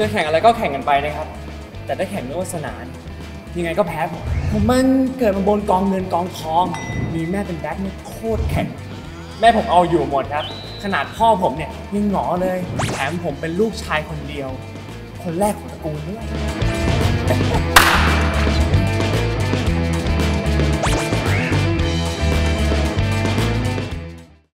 จะแข่งอะไรก็แข่งกันไปนะครับแต่ได้แข่งด้วยวาสนายังไงก็แพ้ผมมันเกิดมาบนกองเงินกองทองมีแม่เป็นแบ็คนี่โคตรแข็งแม่ผมเอาอยู่หมดครับขนาดพ่อผมเนี่ยยังหงอเลยแถมผมเป็นลูกชายคนเดียวคนแรกของตระกูลด้วย